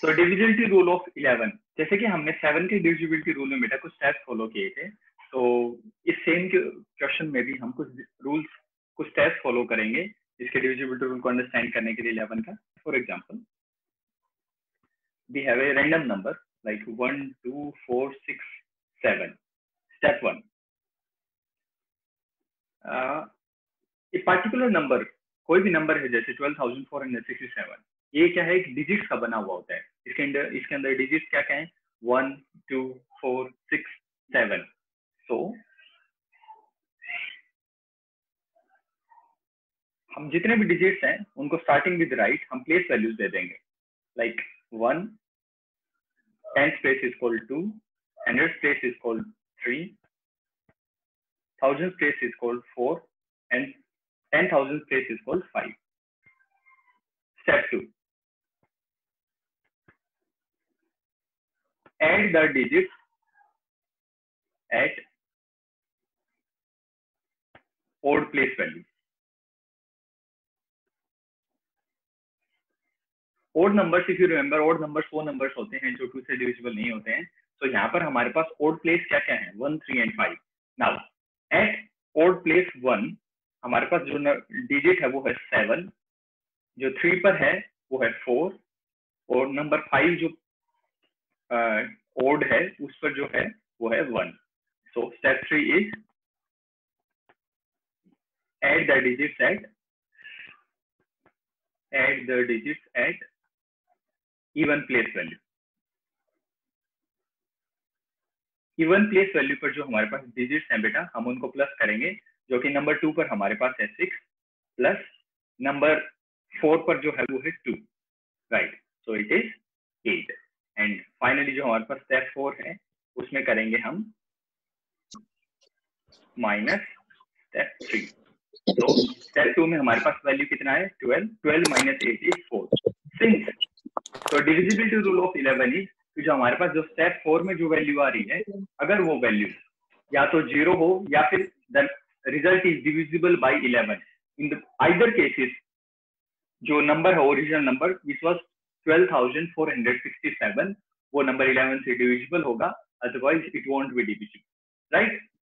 तो divisibility rule of 11, जैसे कि हमने 7 के डिविजिबिलिटी रूल में बेटा कुछ स्टेप्स फॉलो किए थे, तो इस सेम क्वेश्चन में भी हम कुछ रूल्स कुछ स्टेप्स फॉलो करेंगे जिसके डिविजिबिलिटी रूल को अंडरस्टैंड करने के लिए 11 का। For example we have a random number like 1 2 4 6 7। Step 1, a particular number, कोई भी नंबर है जैसे 12,467, ये क्या है, एक डिजिट्स का बना हुआ होता है। इसके अंदर डिजिट्स क्या क्या है, 1 2 4 6 7। सो हम जितने भी डिजिट्स हैं उनको स्टार्टिंग विद राइट हम प्लेस वैल्यूज दे देंगे, like 1 10 place is called 2, 100 place is called 3, 1000 place is called 4 and 10,000 place is called 5. Step 2. Add the digits at odd place value. Odd numbers, if you remember, odd numbers वो numbers होते हैं जो 2 से divisible नहीं होते हैं। So यहाँ पर हमारे पास odd place क्या क्या है, 1, 3 and 5. Now at odd place 1 हमारे पास जो डिजिट है वो है 7, जो 3 पर है वो है 4, और नंबर 5 जो ओड है उस पर जो है वो है 1. So step 3 is add the digits at even place value. Even place value पर जो हमारे पास डिजिट्स हैं बेटा हम उनको प्लस करेंगे, जो कि नंबर 2 पर हमारे पास है 6 प्लस नंबर 4 पर जो है वो है 2, right, so it is 8। And finally जो हमारे पास स्टेप 4 है उसमें करेंगे हम माइनस स्टेप 3। तो स्टेप 2 में हमारे पास वैल्यू कितना है, 12, 12 माइनस 8 इज 4। तो डिविजिबिलिटी रूल ऑफ 11 इज जो हमारे पास जो स्टेप 4 में जो वैल्यू आ रही है, अगर वो वैल्यू या तो 0 हो या फिर result is divisible by 11, in the either cases जो नंबर है ओरिजिनल नंबर विच वाज 12,467 वो नंबर 11 से डिविजिबल होगा, otherwise it won't be divisible, right.